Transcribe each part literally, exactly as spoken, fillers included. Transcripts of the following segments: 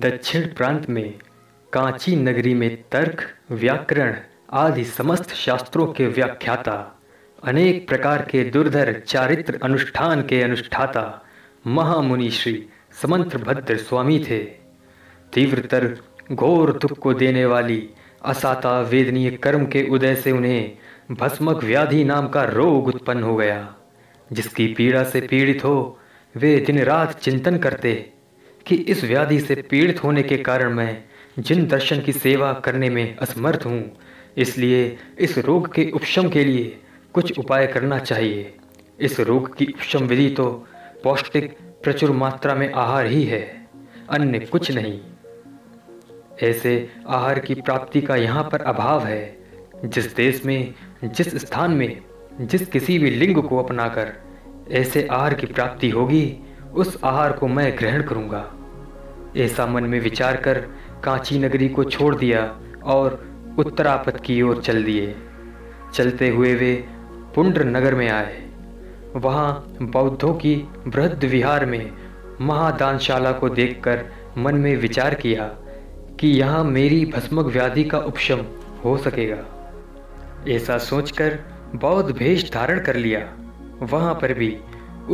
दक्षिण प्रांत में कांची नगरी में तर्क, व्याकरण आदि समस्त शास्त्रों के व्याख्याता, अनेक प्रकार के दुर्धर चारित्र अनुष्ठान के अनुष्ठाता महामुनि श्री समन्त भद्र स्वामी थे। तीव्रतर घोर दुख को देने वाली असाता वेदनीय कर्म के उदय से उन्हें भस्मक व्याधि नाम का रोग उत्पन्न हो गया, जिसकी पीड़ा से पीड़ित हो वे दिन रात चिंतन करते कि इस व्याधि से पीड़ित होने के कारण मैं जिन दर्शन की सेवा करने में असमर्थ हूँ, इसलिए इस रोग के उपशम के लिए कुछ उपाय करना चाहिए। इस रोग की उपशम विधि तो पौष्टिक प्रचुर मात्रा में आहार ही है, अन्य कुछ नहीं। ऐसे आहार की प्राप्ति का यहाँ पर अभाव है। जिस देश में, जिस स्थान में, जिस किसी भी लिंग को अपनाकर ऐसे आहार की प्राप्ति होगी, उस आहार को मैं ग्रहण करूंगा। ऐसा मन में विचार कर कांची नगरी को छोड़ दिया और उत्तरापथ की ओर चल दिए। चलते हुए वे पुंड्र नगर में आए। वहाँ बौद्धों की बृहद विहार में महादानशाला को देखकर मन में विचार किया कि यहाँ मेरी भस्मक व्याधि का उपशम हो सकेगा। ऐसा सोचकर बौद्ध भेष धारण कर लिया। वहाँ पर भी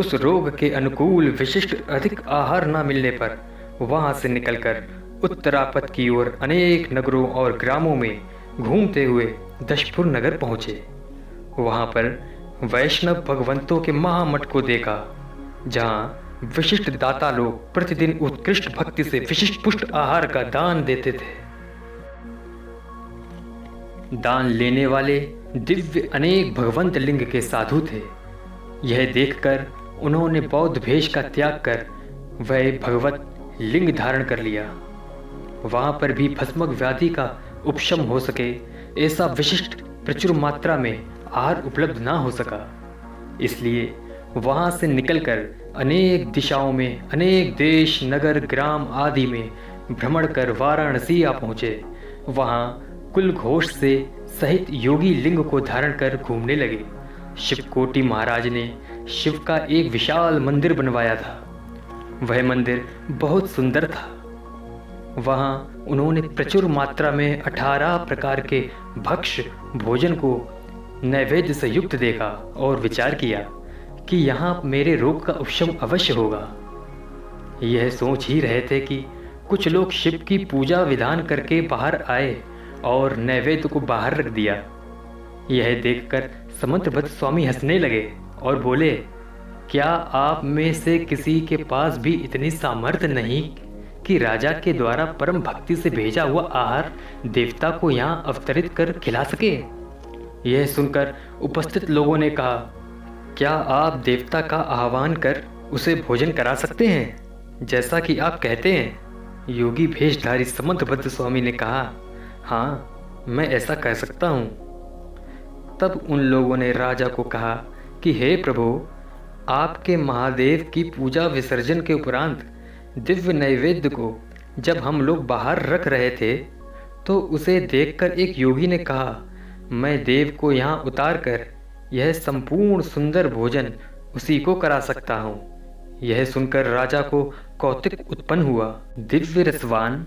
उस रोग के अनुकूल विशिष्ट अधिक आहार न मिलने पर वहां से निकलकर उत्तरापथ की ओर अनेक नगरों और ग्रामों में घूमते हुए दशपुर नगर पहुंचे। वहां पर वैष्णव भगवंतों के महामठ को देखा, जहां विशिष्ट दाता लोग प्रतिदिन उत्कृष्ट भक्ति से विशिष्ट पुष्ट आहार का दान देते थे। दान लेने वाले दिव्य अनेक भगवंत लिंग के साधु थे। यह देखकर उन्होंने बौद्ध भेष का त्याग कर वह भगवत लिंग धारण कर लिया। वहाँ पर भी भस्मक व्याधि का उपशम हो सके ऐसा विशिष्ट प्रचुर मात्रा में आहार उपलब्ध ना हो सका, इसलिए वहाँ से निकलकर अनेक दिशाओं में, अनेक देश, नगर, ग्राम आदि में भ्रमण कर वाराणसी आ पहुँचे। वहाँ कुलघोष से सहित योगी लिंग को धारण कर घूमने लगे। शिवकोटी महाराज ने शिव का एक विशाल मंदिर बनवाया था। वह मंदिर बहुत सुंदर था। वहाँ उन्होंने प्रचुर मात्रा में अठारह प्रकार के भक्ष भोजन को नैवेद्य से युक्त देखा और विचार किया कि यहाँ मेरे रोग का उपशम अवश्य होगा। यह सोच ही रहे थे कि कुछ लोग शिव की पूजा विधान करके बाहर आए और नैवेद्य को बाहर रख दिया। यह देखकर समन्त भद्र स्वामी हंसने लगे और बोले, क्या आप में से किसी के पास भी इतनी सामर्थ्य नहीं कि राजा के द्वारा परम भक्ति से भेजा हुआ आहार देवता को यहाँ अवतरित कर खिला सके? यह सुनकर उपस्थित लोगों ने कहा, क्या आप देवता का आह्वान कर उसे भोजन करा सकते हैं जैसा कि आप कहते हैं? योगी भेषधारी समन्त भद्र स्वामी ने कहा, हाँ, मैं ऐसा कर सकता हूँ। तब उन लोगों ने राजा को कहा कि हे प्रभु, आपके महादेव की पूजा विसर्जन के उपरांत दिव्य नैवेद्य को जब हम लोग बाहर रख रहे थे तो उसे देखकर एक योगी ने कहा, मैं देव को यहाँ उतार कर यह संपूर्ण सुंदर भोजन उसी को करा सकता हूँ। यह सुनकर राजा को कौतुक उत्पन्न हुआ। दिव्य रसवान,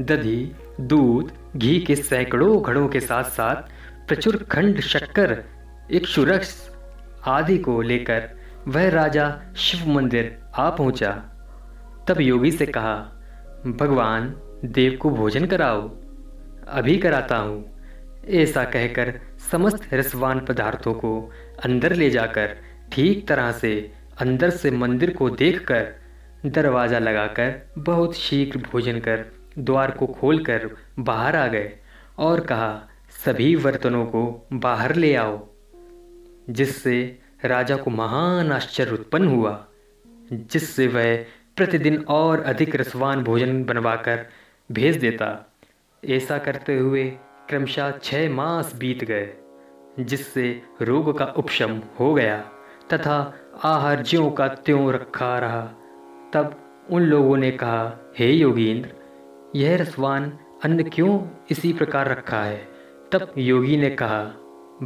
दधी, दूध, घी के सैकड़ों घड़ों के साथ साथ प्रचुर खंड, शक्कर, इक्षुरस आदि को लेकर वह राजा शिव मंदिर आ पहुंचा। तब योगी से कहा, भगवान देव को भोजन कराओ, अभी कराता हूँ। ऐसा कहकर समस्त रसवान पदार्थों को अंदर ले जाकर ठीक तरह से अंदर से मंदिर को देखकर दरवाज़ा लगाकर बहुत शीघ्र भोजन कर द्वार को खोलकर बाहर आ गए और कहा, सभी बर्तनों को बाहर ले आओ। जिससे राजा को महान आश्चर्य उत्पन्न हुआ, जिससे वह प्रतिदिन और अधिक रसवान भोजन बनवाकर भेज देता। ऐसा करते हुए क्रमशः छः मास बीत गए, जिससे रोग का उपशम हो गया तथा आहार ज्यों का त्यों रखा रहा। तब उन लोगों ने कहा, हे योगींद्र, यह रसवान अन्न क्यों इसी प्रकार रखा है? तब योगी ने कहा,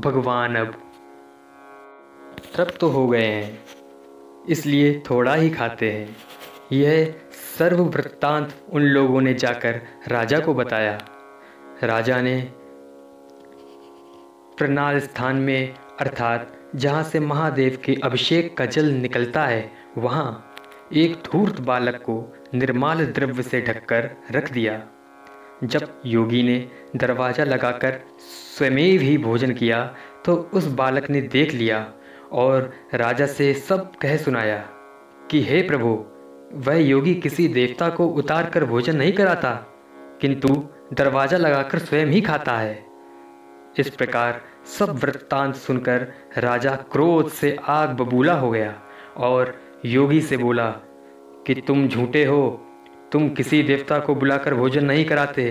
भगवान अब तृप्त तो हो गए हैं, इसलिए थोड़ा ही खाते हैं। यह सर्व वृत्तांत उन लोगों ने जाकर राजा को बताया। राजा ने प्रणाल स्थान में अर्थात जहाँ से महादेव के अभिषेक का जल निकलता है वहाँ एक धूर्त बालक को निर्माल द्रव्य से ढककर रख दिया। जब योगी ने दरवाज़ा लगाकर स्वयं भी भोजन किया तो उस बालक ने देख लिया और राजा से सब कह सुनाया कि हे प्रभु, वह योगी किसी देवता को उतार कर भोजन नहीं कराता, किंतु दरवाज़ा लगाकर स्वयं ही खाता है। इस प्रकार सब वृत्तांत सुनकर राजा क्रोध से आग बबूला हो गया और योगी से बोला कि तुम झूठे हो, तुम किसी देवता को बुलाकर भोजन नहीं कराते,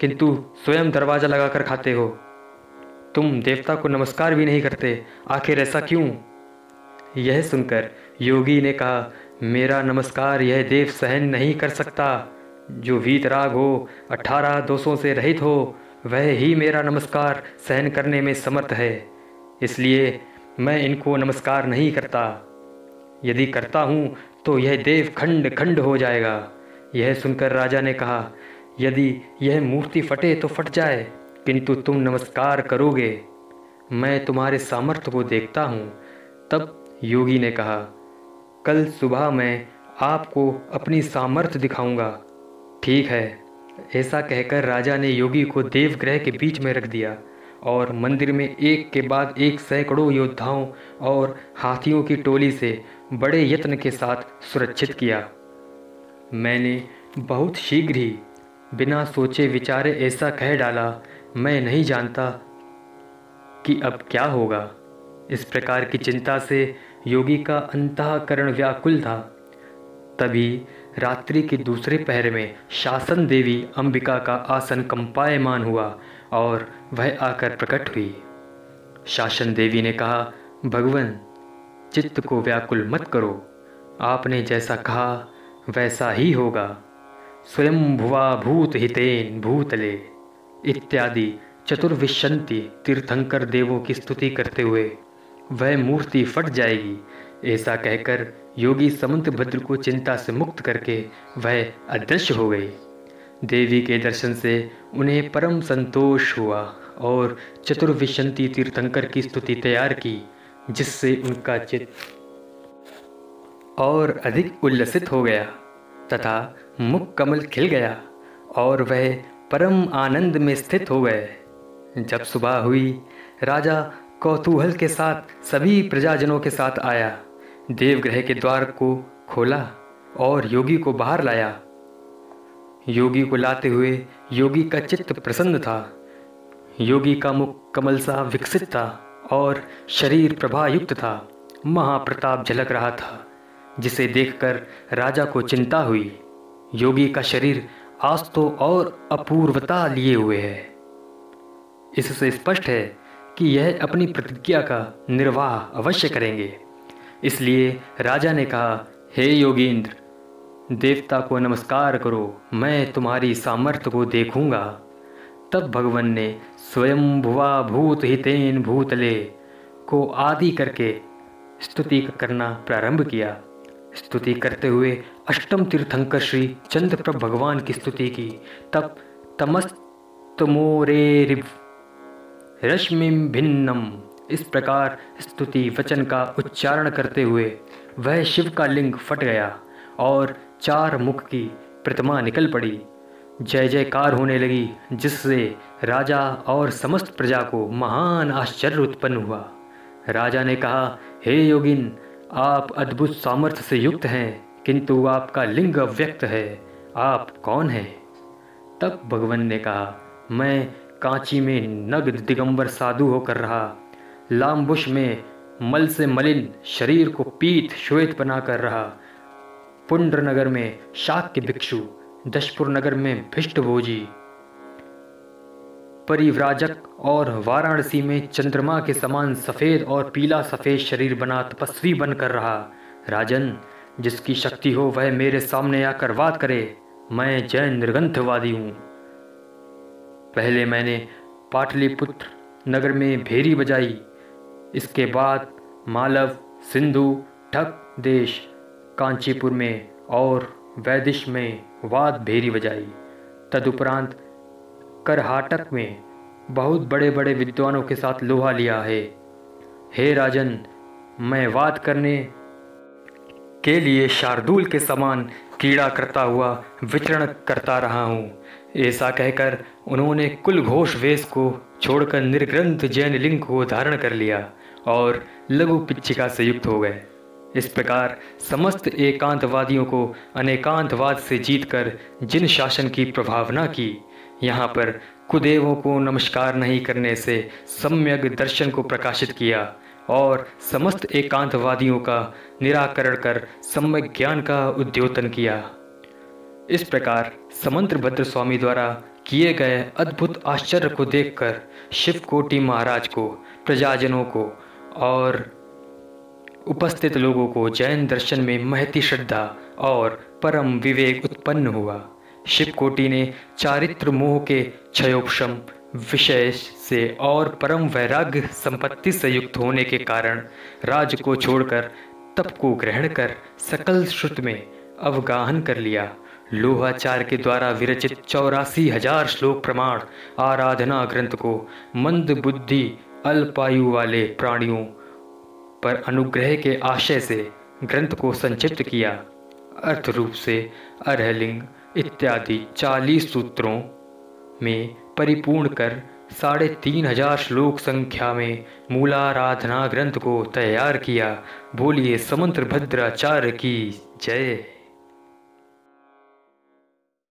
किंतु स्वयं दरवाज़ा लगाकर खाते हो। तुम देवता को नमस्कार भी नहीं करते, आखिर ऐसा क्यों? यह सुनकर योगी ने कहा, मेरा नमस्कार यह देव सहन नहीं कर सकता। जो वीतराग हो, अठारह दोषों से रहित हो, वह ही मेरा नमस्कार सहन करने में समर्थ है, इसलिए मैं इनको नमस्कार नहीं करता। यदि करता हूँ तो यह देव खंड खंड हो जाएगा। यह सुनकर राजा ने कहा, यदि यह मूर्ति फटे तो फट जाए, किंतु तुम नमस्कार करोगे, मैं तुम्हारे सामर्थ्य को देखता हूँ। तब योगी ने कहा, कल सुबह मैं आपको अपनी सामर्थ्य दिखाऊंगा। ठीक है। ऐसा कहकर राजा ने योगी को देवग्रह के बीच में रख दिया और मंदिर में एक के बाद एक सैकड़ों योद्धाओं और हाथियों की टोली से बड़े यत्न के साथ सुरक्षित किया। मैंने बहुत शीघ्र ही बिना सोचे विचारे ऐसा कह डाला, मैं नहीं जानता कि अब क्या होगा। इस प्रकार की चिंता से योगी का अंतःकरण व्याकुल था। तभी रात्रि के दूसरे पहर में शासन देवी अंबिका का आसन कंपायमान हुआ और वह आकर प्रकट हुई। शासन देवी ने कहा, भगवन, चित्त को व्याकुल मत करो, आपने जैसा कहा वैसा ही होगा। स्वयं भुवा भूत हितेन भूतले इत्यादि चतुर्विशंति तीर्थंकर देवों की स्तुति करते हुए वह मूर्ति फट जाएगी। ऐसा कहकर योगी समन्त भद्र को चिंता से मुक्त करके वह अदृश्य हो गई। देवी के दर्शन से उन्हें परम संतोष हुआ और चतुर्विशंति तीर्थंकर की स्तुति तैयार की, जिससे उनका चित्त और अधिक उल्लसित हो गया तथा मुख कमल खिल गया और वह परम आनंद में स्थित हो गए। जब सुबह हुई, राजा कौतूहल के साथ सभी प्रजाजनों के साथ आया, देवग्रह के द्वार को खोला और योगी को बाहर लाया। योगी को लाते हुए योगी का चित्त प्रसन्न था। योगी का मुख कमल सा विकसित था और शरीर प्रभायुक्त था, महाप्रताप झलक रहा था, जिसे देखकर राजा को चिंता हुई। योगी का शरीर आस्तो और अपूर्वता लिए हुए है। इससे स्पष्ट है कि यह अपनी प्रतिज्ञा का निर्वाह अवश्य करेंगे। इसलिए राजा ने कहा, हे योगींद्र, देवता को नमस्कार करो, मैं तुम्हारी सामर्थ्य को देखूंगा। तब भगवान ने स्वयं भुवा भूत हितेन भूतले को आदि करके स्तुति करना प्रारंभ किया। स्तुति करते हुए अष्टम तीर्थंकर श्री चंद्रप्रभ भगवान की स्तुति की। तब तमस्तमोरे रश्मिम भिन्नम इस प्रकार स्तुति वचन का उच्चारण करते हुए वह शिव का लिंग फट गया और चार मुख की प्रतिमा निकल पड़ी। जय जयकार होने लगी, जिससे राजा और समस्त प्रजा को महान आश्चर्य उत्पन्न हुआ। राजा ने कहा, हे योगिन, आप अद्भुत सामर्थ्य से युक्त हैं, किंतु आपका लिंग अव्यक्त है, आप कौन हैं? तब भगवान ने कहा, मैं कांची में नग्न दिगंबर साधु होकर रहा, लाम्बुश में मल से मलिन शरीर को पीत श्वेत बनाकर रहा, पुंड्र नगर में शाक के भिक्षु, दशपुर नगर में भिष्टभोजी परिव्राजक और वाराणसी में चंद्रमा के समान सफ़ेद और पीला सफ़ेद शरीर बना तपस्वी बनकर रहा। राजन, जिसकी शक्ति हो वह मेरे सामने आकर वाद करे, मैं जैन निर्गंथवादी हूँ। पहले मैंने पाटलिपुत्र नगर में भेरी बजाई, इसके बाद मालव, सिंधु, ठक देश, कांचीपुर में और वैदिश में वाद भेरी बजाई। तदुपरांत करहाटक में बहुत बड़े बड़े विद्वानों के साथ लोहा लिया है। हे राजन, मैं वाद करने के लिए शार्दूल के समान कीड़ा करता हुआ विचरण करता रहा हूँ। ऐसा कहकर उन्होंने कुल घोष वेश को छोड़कर निर्ग्रंथ जैन लिंग को धारण कर लिया और लघु पिच्चिका से युक्त हो गए। इस प्रकार समस्त एकांतवादियों को अनेकांतवाद से जीतकर जिन शासन की प्रभावना की, यहाँ पर कुदेवों को नमस्कार नहीं करने से सम्यक दर्शन को प्रकाशित किया और समस्त एकांतवादियों का निराकरण कर सम्यक ज्ञान का उद्योतन किया। इस प्रकार समन्त भद्र स्वामी द्वारा किए गए अद्भुत आश्चर्य को देखकर शिवकोटी महाराज को, प्रजाजनों को और उपस्थित लोगों को जैन दर्शन में महती श्रद्धा और परम विवेक उत्पन्न हुआ। शिवकोटी ने चारित्र मोह के क्षयोपशम विशेष से और परम वैराग्य संपत्ति से युक्त होने के कारण राज को छोड़कर तप को ग्रहण कर सकल श्रुत में अवगाहन कर लिया। लोहाचार्य के द्वारा विरचित चौरासी हजार श्लोक प्रमाण आराधना ग्रंथ को मंद बुद्धि अल्पायु वाले प्राणियों पर अनुग्रह के आशय से ग्रंथ को संक्षिप्त किया। अर्थ रूप से अर्हलिंग इत्यादि चालीस सूत्रों में परिपूर्ण कर साढ़े तीन हजार श्लोक संख्या में मूलाराधना ग्रंथ को तैयार किया। बोलिए समन्त भद्राचार्य की जय।